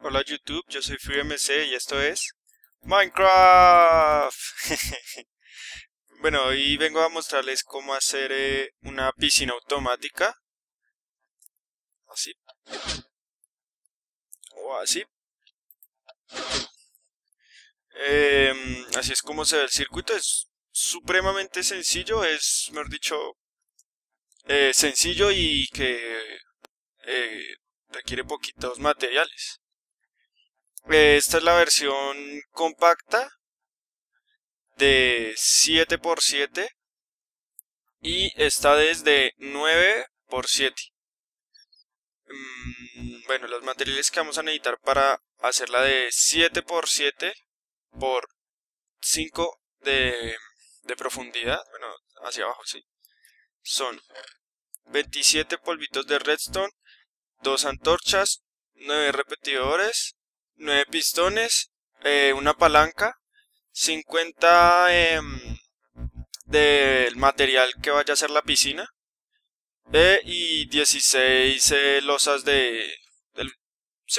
Hola YouTube, yo soy FreeMC y esto es Minecraft. Bueno, hoy vengo a mostrarles cómo hacer una piscina automática. Así. O así. Así es como se ve el circuito. Es supremamente sencillo. Es, mejor dicho, sencillo y que requiere poquitos materiales. Esta es la versión compacta de 7×7 y esta desde 9×7. Bueno, los materiales que vamos a necesitar para hacerla de 7×7×5 de profundidad, bueno, hacia abajo, sí, son 27 polvitos de redstone, 2 antorchas, 9 repetidores, 9 pistones, una palanca, 50 del material que vaya a ser la piscina y 16 losas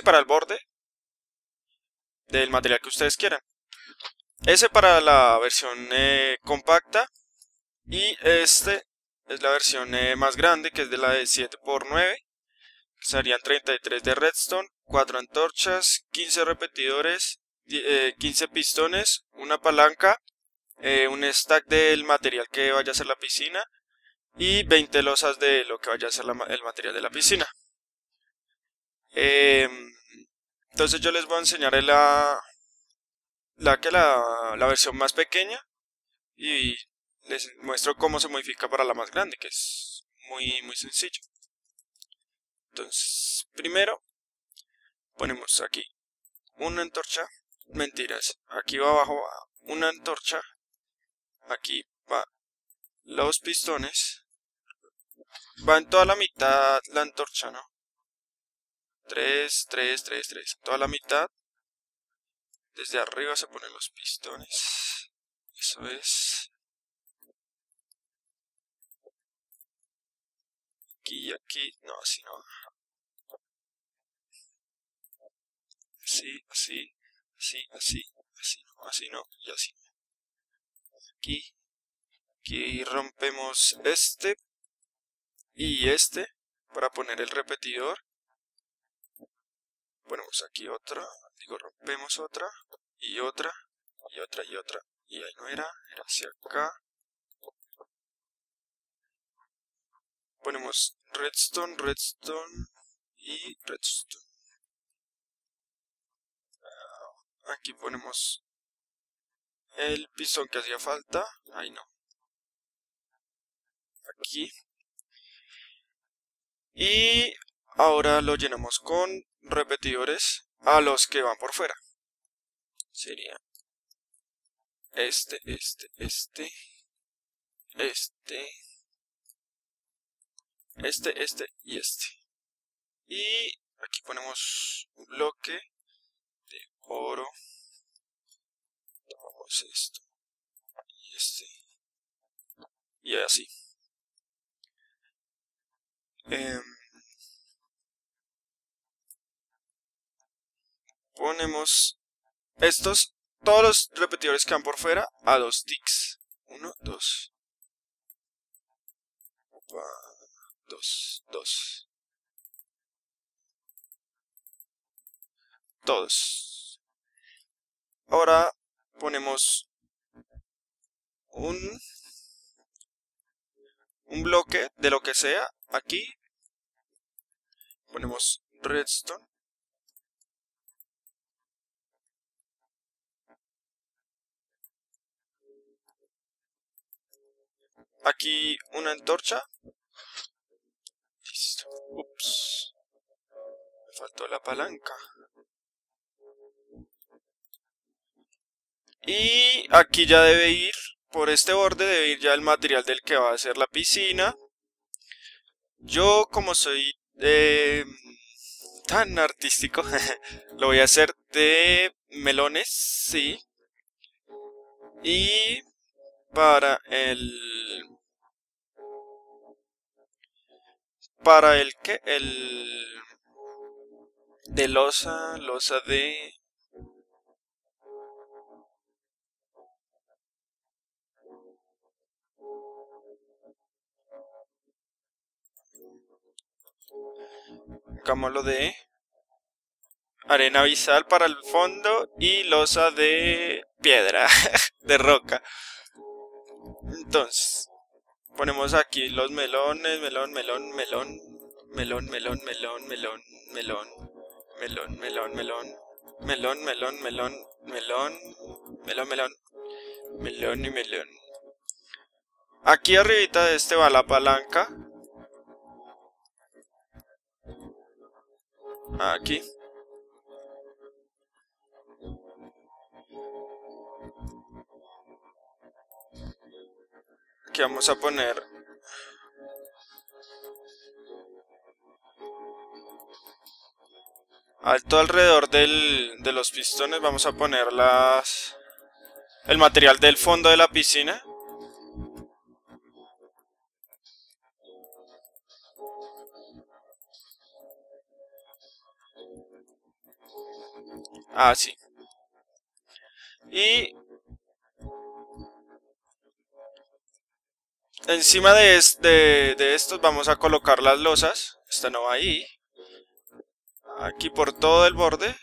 para el borde del material que ustedes quieran. Ese para la versión compacta, y este es la versión más grande, que es de la de 7×9. Serían 33 de redstone, 4 antorchas, 15 repetidores, 15 pistones, una palanca, un stack del material que vaya a ser la piscina y 20 losas de lo que vaya a ser el material de la piscina. Entonces yo les voy a enseñar la versión más pequeña y les muestro cómo se modifica para la más grande, que es muy sencillo. Entonces, primero ponemos aquí una antorcha, mentiras, aquí va abajo una antorcha, aquí va los pistones, va en toda la mitad la antorcha, ¿no? 3, 3, 3, 3, toda la mitad, desde arriba se ponen los pistones, eso es, aquí, aquí, no, así no. Así, así, así, así, así no, y así. Aquí, aquí rompemos este y este para poner el repetidor. Ponemos aquí otra, digo rompemos otra y otra y otra y otra. Y ahí no era hacia acá. Ponemos redstone, redstone y redstone. Aquí ponemos el pistón que hacía falta. Ahí no. Aquí. Y ahora lo llenamos con repetidores a los que van por fuera. Sería este y este. Y aquí ponemos un bloque de oro. Tomamos esto y este. Y así. Ponemos estos, todos los repetidores que van por fuera, a 2 ticks. 1, 2. Opa. 2, 2. Todos. Ahora ponemos un bloque de lo que sea. Aquí ponemos redstone. Aquí una antorcha. Listo. Ups. Me faltó la palanca. Y aquí ya debe ir, por este borde debe ir ya el material del que va a hacer la piscina. Yo, como soy tan artístico, lo voy a hacer de melones, sí. Y para el de losa, losa de... Buscámoslo de arena abisal para el fondo y losa de piedra, de roca. Entonces, ponemos aquí los melones, melón. Aquí arribita de este va la palanca. Aquí. Aquí vamos a poner alto alrededor de los pistones. Vamos a poner el material del fondo de la piscina. Así. Y encima de estos vamos a colocar las losas. Esta no va ahí. Aquí por todo el borde.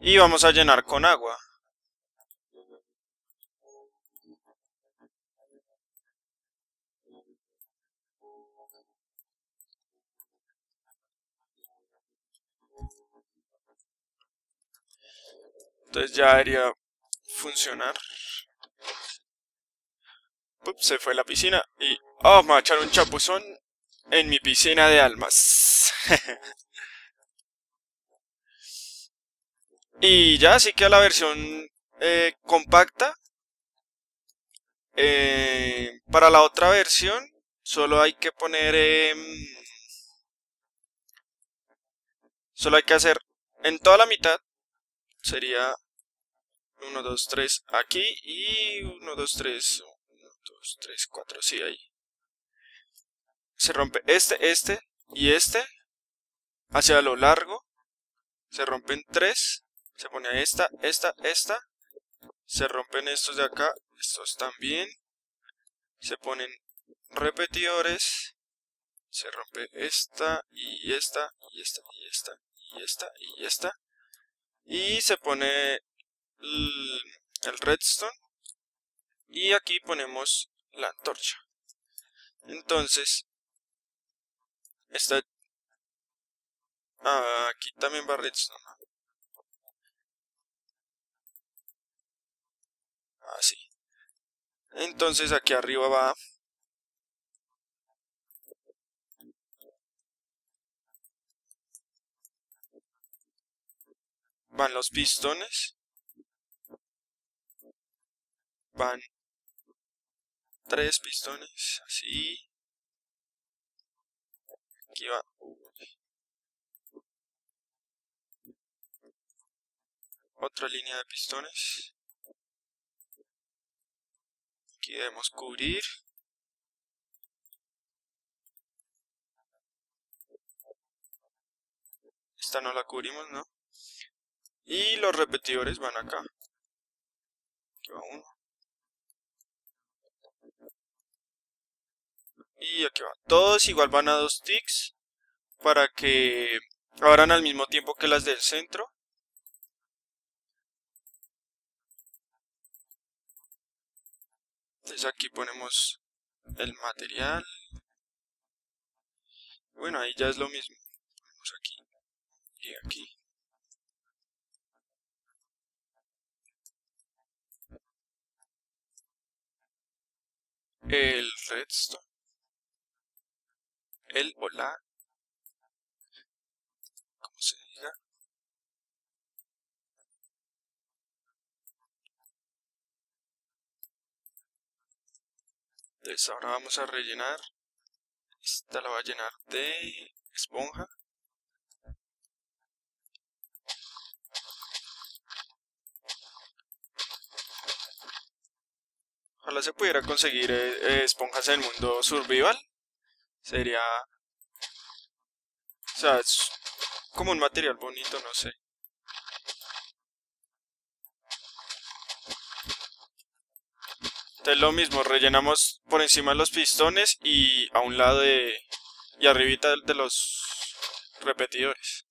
Y vamos a llenar con agua. Entonces ya debería funcionar. Ups, se fue la piscina y... ¡Oh! Me va a echar un chapuzón en mi piscina de almas. Y ya, así que a la versión compacta. Para la otra versión solo hay que poner... solo hay que hacer en toda la mitad. Sería 1, 2, 3 aquí y 1, 2, 3, 1, 2, 3, 4, sí, ahí. Se rompe este y este. Hacia lo largo. Se rompen 3. Se pone esta. Se rompen estos de acá. Estos también. Se ponen repetidores. Se rompe esta y esta y esta y esta y esta y esta. Y se pone el redstone. Y aquí ponemos la antorcha. Entonces, aquí también va redstone. Así. Entonces aquí arriba va... Van los pistones. Van 3 pistones. Así. Aquí va. Otra línea de pistones. Aquí debemos cubrir. Esta no la cubrimos, ¿no? Y los repetidores van acá. Aquí va uno. Y aquí va. Todos igual van a 2 ticks. Para que abran al mismo tiempo que las del centro. Entonces aquí ponemos el material. Bueno, ahí ya es lo mismo. Ponemos aquí y aquí. El redstone. El o la. Como se diga. Entonces ahora vamos a rellenar. Esta la voy a llenar de esponja. Ojalá se pudiera conseguir esponjas en el mundo survival. Sería... O sea, es como un material bonito, no sé. Entonces lo mismo, rellenamos por encima de los pistones y a un lado de... y arribita de los repetidores.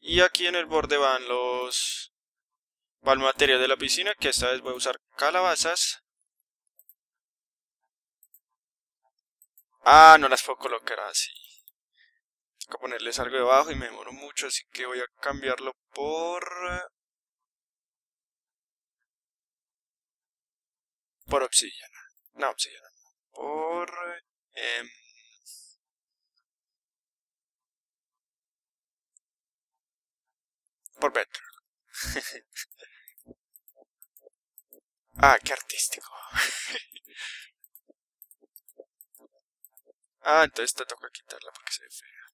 Y aquí en el borde van los... va el material de la piscina, que esta vez voy a usar calabazas. Ah, no las puedo colocar así. Tengo que ponerles algo debajo y me demoro mucho, así que voy a cambiarlo por obsidiana. No, obsidiana. Por... por Better. Ah, qué artístico. Ah, entonces te toca quitarla porque se ve fea.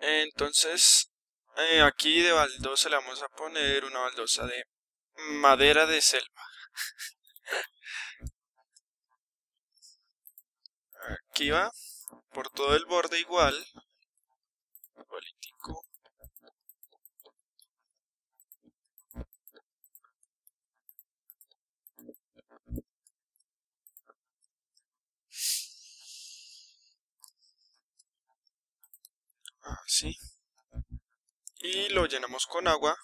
Entonces, aquí de baldosa le vamos a poner una baldosa de madera de selva. Aquí va, por todo el borde igual. Político. Así. Y lo llenamos con agua.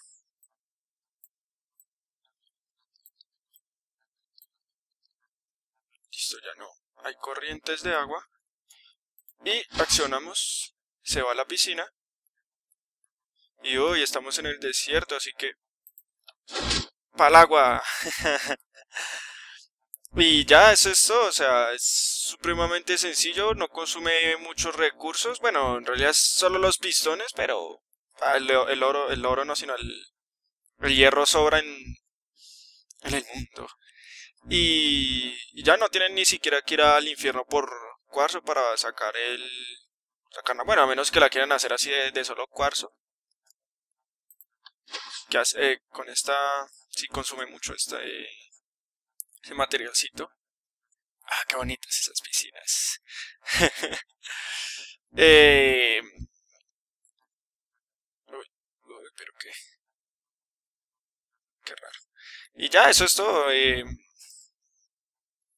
Listo, ya no hay corrientes de agua. Y accionamos. Se va a la piscina. Y hoy estamos en el desierto, así que... ¡pa'l agua! Y ya, eso es todo. O sea, es supremamente sencillo. No consume muchos recursos. Bueno, en realidad solo los pistones, pero... El oro no, sino el hierro sobra en el mundo. Y ya no tienen ni siquiera que ir al infierno por cuarzo para sacar bueno, a menos que la quieran hacer así de solo cuarzo. Que hace, con esta sí consume mucho ese materialcito. Ah, qué bonitas esas piscinas. Uy, pero qué raro. Y ya, eso es todo.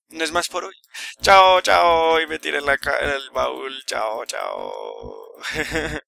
No es más por hoy. Chao, chao. Y me tiré en el baúl. Chao, chao.